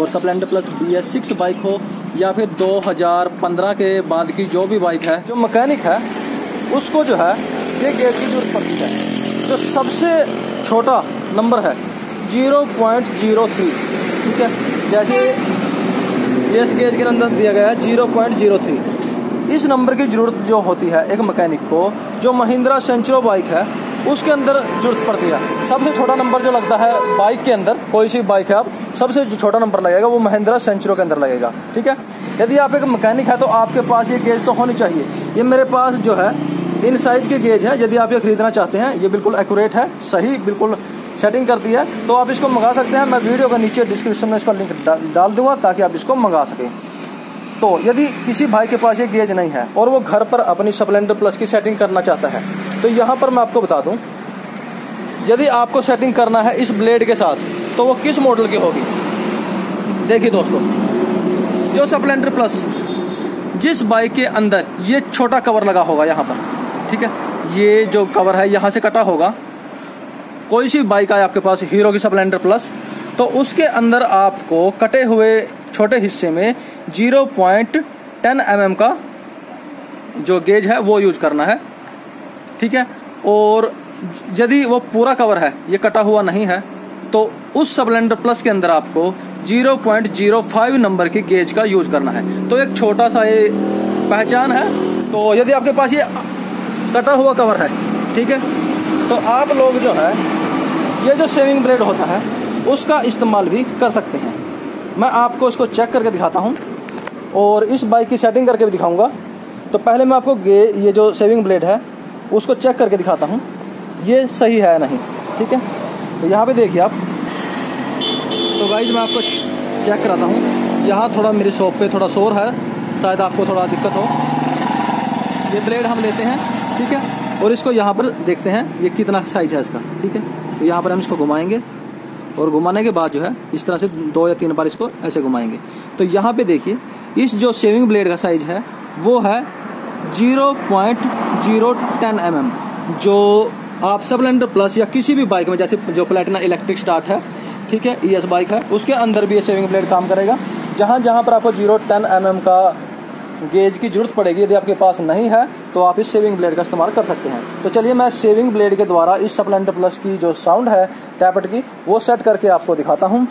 और Splendor plus BS6 bike हो या फिर 2015 के बाद की जो भी बाइक है, जो मकैनिक है उसको जो है ये गेयर की जरूरत पड़ती है। जो सबसे छोटा नंबर है 0.03, ठीक है। जैसे इस गेयर के अंदर दिया गया है 0.03, इस नंबर की ज़रूरत जो होती है एक मकैनिक को, जो महिंद्रा सेंचुरो बाइक है उसके अंदर जरूरत पड़ती है। सबसे छोटा नंबर जो लगता है बाइक के अंदर, कोई सी बाइक है आप, सबसे छोटा नंबर लगेगा वो महिंद्रा सेंचुरो के अंदर लगेगा, ठीक है। यदि आप एक मकैनिक है तो आपके पास ये गेज तो होनी चाहिए। ये मेरे पास जो है इन साइज़ के गेज है, यदि आप ये खरीदना चाहते हैं। ये बिल्कुल एक्यूरेट है, सही बिल्कुल सेटिंग करती है, तो आप इसको मंगा सकते हैं। मैं वीडियो का नीचे डिस्क्रिप्शन में इसका लिंक डाल दूंगा ताकि आप इसको मंगा सकें। तो यदि किसी भाई के पास ये गेज नहीं है और वो घर पर अपनी स्प्लेंडर प्लस की सेटिंग करना चाहता है, तो यहाँ पर मैं आपको बता दूं, यदि आपको सेटिंग करना है इस ब्लेड के साथ तो वो किस मॉडल की होगी। देखिए दोस्तों, जो स्प्लेंडर प्लस जिस बाइक के अंदर ये छोटा कवर लगा होगा यहाँ पर, ठीक है, ये जो कवर है यहाँ से कटा होगा। कोई सी बाइक आए आपके पास हीरो की स्प्लेंडर प्लस, तो उसके अंदर आपको कटे हुए छोटे हिस्से में 0.10 mm का जो गेज है वो यूज करना है, ठीक है। और यदि वो पूरा कवर है, ये कटा हुआ नहीं है, तो उस स्प्लेंडर प्लस के अंदर आपको 0.05 नंबर की गेज का यूज करना है। तो एक छोटा सा ये पहचान है। तो यदि आपके पास ये कटा हुआ कवर है, ठीक है, तो आप लोग जो है ये जो सेविंग ब्लेड होता है उसका इस्तेमाल भी कर सकते हैं। मैं आपको इसको चेक करके दिखाता हूँ और इस बाइक की सेटिंग करके भी दिखाऊँगा। तो पहले मैं आपको ये जो सेविंग ब्लेड है उसको चेक करके दिखाता हूँ, ये सही है नहीं, ठीक है। तो यहाँ पे देखिए आप, तो गाइज मैं आपको चेक कराता हूँ। यहाँ थोड़ा मेरी शॉप पे थोड़ा शोर है, शायद आपको थोड़ा दिक्कत हो। ये ब्लेड हम लेते हैं, ठीक है, और इसको यहाँ पर देखते हैं ये कितना साइज है इसका, ठीक है। तो यहाँ पर हम इसको घुमाएंगे और घुमाने के बाद जो है इस तरह से 2 या 3 बार इसको ऐसे घुमाएंगे। तो यहाँ पर देखिए इस जो सेविंग ब्लेड का साइज़ है वो है 0.010 mm। जो आप स्प्लेंडर प्लस या किसी भी बाइक में, जैसे जो प्लेटिना इलेक्ट्रिक स्टार्ट है, ठीक है, ES बाइक है, उसके अंदर भी ये सेविंग ब्लेड काम करेगा। जहाँ जहाँ पर आपको 0.10 mm का गेज की जरूरत पड़ेगी, यदि आपके पास नहीं है तो आप इस सेविंग ब्लेड का इस्तेमाल कर सकते हैं। तो चलिए मैं सेविंग ब्लेड के द्वारा इस स्प्लेंडर प्लस की जो साउंड है टैपेट की वो सेट करके आपको दिखाता हूँ।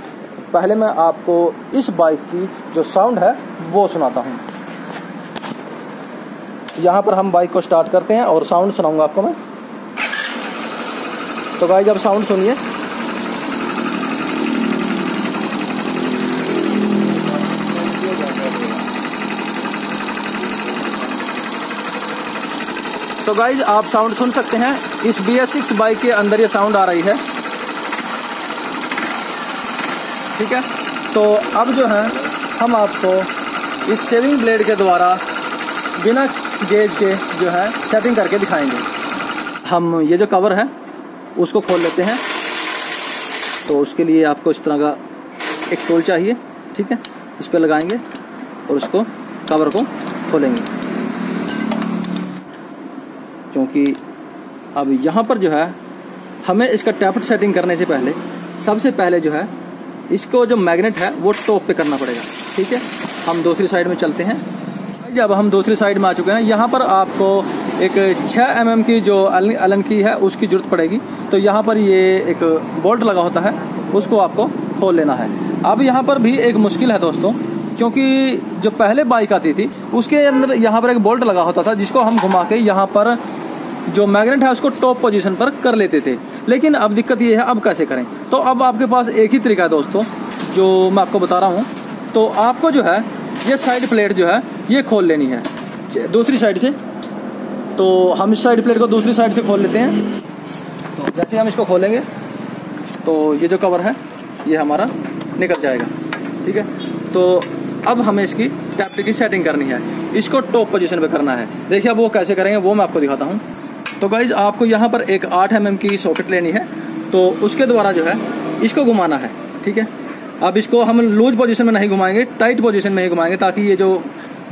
पहले मैं आपको इस बाइक की जो साउंड है वो सुनाता हूँ। यहाँ पर हम बाइक को स्टार्ट करते हैं और साउंड सुनाऊंगा आपको मैं। तो गाइस अब साउंड सुनिए। तो गाइस आप साउंड सुन सकते हैं, इस BS6 बाइक के अंदर ये साउंड आ रही है, ठीक है। तो अब जो है हम आपको इस सेविंग ब्लेड के द्वारा बिना गेज के जो है सेटिंग करके दिखाएंगे। हम ये जो कवर है उसको खोल लेते हैं। तो उसके लिए आपको इस तरह का एक टूल चाहिए, ठीक है। इस पर लगाएंगे और उसको कवर को खोलेंगे, क्योंकि अब यहाँ पर जो है हमें इसका टैपेट सेटिंग करने से पहले सबसे पहले जो है इसको जो मैग्नेट है वो टॉप पे करना पड़ेगा, ठीक है। हम दूसरी साइड में चलते हैं। जब हम दूसरी साइड में आ चुके हैं, यहाँ पर आपको एक 6 mm की जो एलन की है उसकी जरूरत पड़ेगी। तो यहाँ पर ये एक बोल्ट लगा होता है, उसको आपको खोल लेना है। अब यहाँ पर भी एक मुश्किल है दोस्तों, क्योंकि जो पहले बाइक आती थी उसके अंदर यहाँ पर एक बोल्ट लगा होता था जिसको हम घुमा के यहाँ पर जो मैग्नेट है उसको टॉप पोजीशन पर कर लेते थे। लेकिन अब दिक्कत ये है, अब कैसे करें। तो अब आपके पास एक ही तरीका है दोस्तों जो मैं आपको बता रहा हूँ। तो आपको जो है ये साइड प्लेट जो है ये खोल लेनी है दूसरी साइड से। तो हम इस साइड प्लेट को दूसरी साइड से खोल लेते हैं। तो जैसे हम इसको खोलेंगे तो ये जो कवर है ये हमारा निकल जाएगा, ठीक है। तो अब हमें इसकी टैपेट की सेटिंग करनी है, इसको टॉप पोजीशन पे करना है। देखिए अब वो कैसे करेंगे वो मैं आपको दिखाता हूँ। तो गाइज आपको यहाँ पर एक 8 mm की सॉकेट लेनी है, तो उसके द्वारा जो है इसको घुमाना है, ठीक है। अब इसको हम लूज पोजीशन में नहीं घुमाएंगे, टाइट पोजीशन में ही घुमाएंगे ताकि ये जो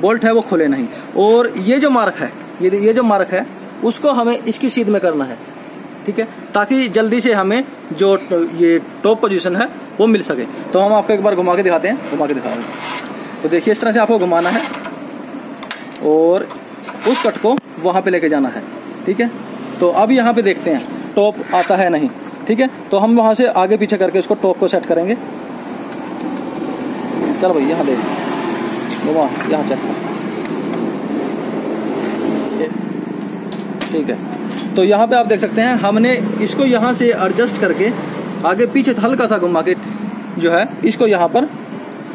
बोल्ट है वो खुले नहीं। और ये जो मार्क है, ये जो मार्क है उसको हमें इसकी सीध में करना है, ठीक है, ताकि जल्दी से हमें जो ये टॉप पोजीशन है वो मिल सके। तो हम आपको एक बार घुमा के दिखाते हैं, घुमा के दिखा रहे हैं। तो देखिए इस तरह से आपको घुमाना है और उस कट को वहाँ पे लेके जाना है, ठीक है। तो अब यहाँ पे देखते हैं टॉप आता है नहीं, ठीक है। तो हम वहाँ से आगे पीछे करके उसको टॉप को सेट करेंगे। चल भाई यहाँ ले, घुमा, यहाँ चेक, ठीक है। तो यहाँ पे आप देख सकते हैं हमने इसको यहाँ से एडजस्ट करके आगे पीछे हल्का सा घुमा के जो है इसको यहाँ पर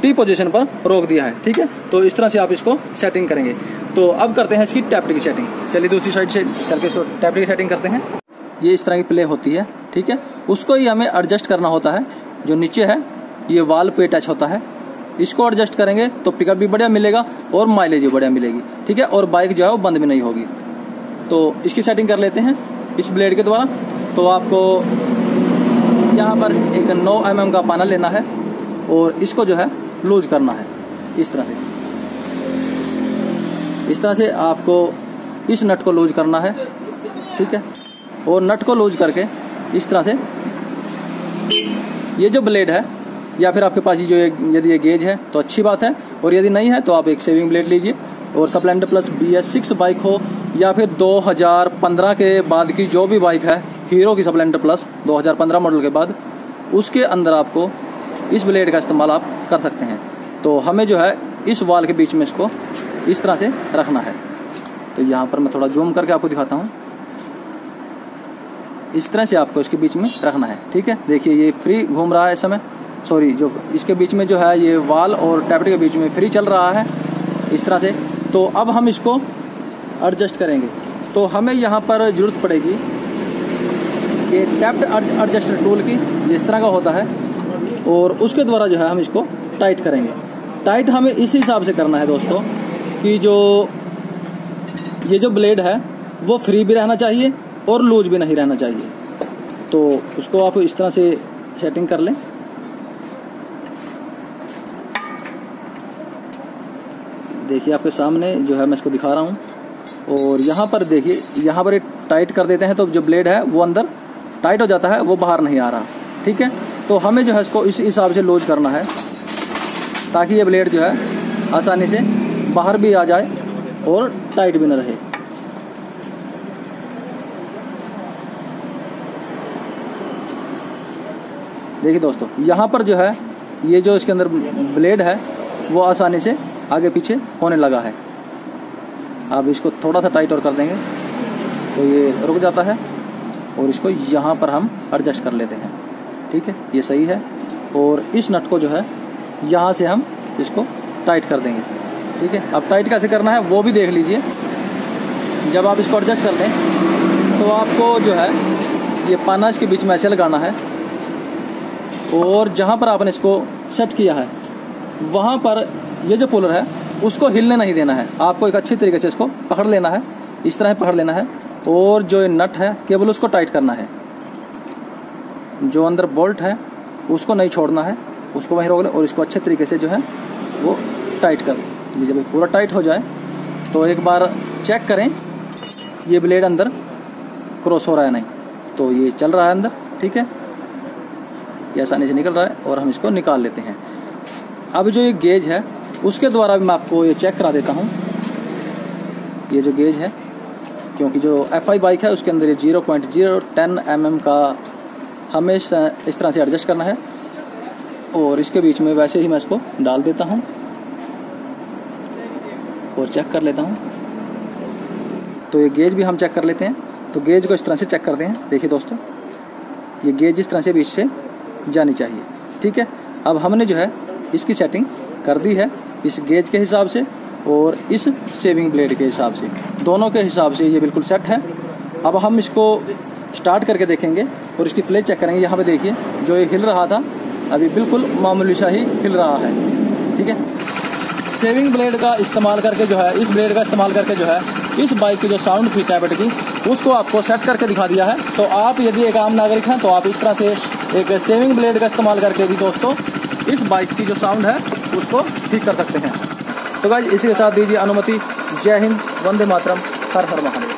टी पोजीशन पर रोक दिया है, ठीक है। तो इस तरह से आप इसको सेटिंग करेंगे। तो अब करते हैं इसकी टैप्टी की सेटिंग। चलिए दूसरी साइड से चल के इसको टैप्टी की सेटिंग करते हैं। ये इस तरह की प्ले होती है, ठीक है। उसको ही हमें एडजस्ट करना होता है। जो नीचे है ये वाल पे अटैच होता है, इसको एडजस्ट करेंगे तो पिकअप भी बढ़िया मिलेगा और माइलेज भी बढ़िया मिलेगी, ठीक है। और बाइक जो है वो बंद भी नहीं होगी। तो इसकी सेटिंग कर लेते हैं इस ब्लेड के द्वारा। तो आपको यहाँ पर एक 9 mm का पाना लेना है और इसको जो है लूज करना है इस तरह से। इस तरह से आपको इस नट को लूज करना है, ठीक है। और नट को लूज करके इस तरह से ये जो ब्लेड है या फिर आपके पास जो यदि ये गेज है तो अच्छी बात है, और यदि नहीं है तो आप एक सेविंग ब्लेड लीजिए। और स्प्लेंडर प्लस BS6 बाइक हो या फिर 2015 के बाद की जो भी बाइक है, हीरो की स्प्लेंडर प्लस 2015 मॉडल के बाद, उसके अंदर आपको इस ब्लेड का इस्तेमाल आप कर सकते हैं। तो हमें जो है इस वाल के बीच में इसको इस तरह से रखना है। तो यहाँ पर मैं थोड़ा जूम करके आपको दिखाता हूँ। इस तरह से आपको इसके बीच में रखना है, ठीक है। देखिए ये फ्री घूम रहा है इस समय, सॉरी जो इसके बीच में जो है ये वाल और टैप्टी के बीच में फ्री चल रहा है इस तरह से। तो अब हम इसको एडजस्ट करेंगे। तो हमें यहाँ पर ज़रूरत पड़ेगी ये टैप्ड एडजस्टर टूल की, जिस तरह का होता है, और उसके द्वारा जो है हम इसको टाइट करेंगे। टाइट हमें इस हिसाब से करना है दोस्तों कि जो ये जो ब्लेड है वो फ्री भी रहना चाहिए और लूज भी नहीं रहना चाहिए। तो उसको आप इस तरह से सेटिंग कर लें। देखिए आपके सामने जो है मैं इसको दिखा रहा हूँ। और यहाँ पर देखिए, यहाँ पर टाइट कर देते हैं तो जो ब्लेड है वो अंदर टाइट हो जाता है, वो बाहर नहीं आ रहा, ठीक है। तो हमें जो है इसको इस हिसाब से लूज करना है ताकि ये ब्लेड जो है आसानी से बाहर भी आ जाए और टाइट भी ना रहे। देखिए दोस्तों यहाँ पर जो है ये जो इसके अंदर ब्लेड है वो आसानी से आगे पीछे होने लगा है। आप इसको थोड़ा सा टाइट और कर देंगे तो ये रुक जाता है और इसको यहाँ पर हम एडजस्ट कर लेते हैं, ठीक है। ये सही है। और इस नट को जो है यहाँ से हम इसको टाइट कर देंगे, ठीक है। अब टाइट कैसे करना है वो भी देख लीजिए। जब आप इसको एडजस्ट कर लें तो आपको जो है ये पाना इसके बीच में ऐसे लगाना है, और जहाँ पर आपने इसको सेट किया है वहाँ पर ये जो पुलर है उसको हिलने नहीं देना है। आपको एक अच्छी तरीके से इसको पकड़ लेना है, इस तरह पकड़ लेना है। और जो नट है केवल उसको टाइट करना है, जो अंदर बोल्ट है उसको नहीं छोड़ना है, उसको वहीं रोक ले और इसको अच्छे तरीके से जो है वो टाइट कर दें। जब पूरा टाइट हो जाए तो एक बार चेक करें ये ब्लेड अंदर क्रॉस हो रहा है नहीं, तो ये चल रहा है अंदर, ठीक है। ये आसानी से निकल रहा है और हम इसको निकाल लेते हैं। अब जो ये गेज है उसके द्वारा भी मैं आपको ये चेक करा देता हूँ। ये जो गेज है, क्योंकि जो FI बाइक है उसके अंदर ये 0.010 mm का हमें इस तरह से एडजस्ट करना है। और इसके बीच में वैसे ही मैं इसको डाल देता हूँ और चेक कर लेता हूँ। तो ये गेज भी हम चेक कर लेते हैं। तो गेज को इस तरह से चेक करते हैं। देखिए दोस्तों ये गेज इस तरह से बीच से जानी चाहिए, ठीक है। अब हमने जो है इसकी सेटिंग कर दी है इस गेज के हिसाब से और इस सेविंग ब्लेड के हिसाब से, दोनों के हिसाब से ये बिल्कुल सेट है। अब हम इसको स्टार्ट करके देखेंगे और इसकी प्ले चेक करेंगे। यहाँ पे देखिए जो ये हिल रहा था अभी बिल्कुल मामूली सा ही हिल रहा है, ठीक है। सेविंग ब्लेड का इस्तेमाल करके जो है, इस ब्लेड का इस्तेमाल करके जो है इस बाइक की जो साउंड थी टैबलेट की, उसको आपको सेट करके दिखा दिया है। तो आप यदि एक आम नागरिक हैं तो आप इस तरह से एक सेविंग ब्लेड का इस्तेमाल करके भी दोस्तों इस बाइक की जो साउंड है उसको ठीक कर सकते हैं। तो गाइस इसी के साथ दीजिए अनुमति। जय हिंद, वंदे मातरम, हर हर महादेव।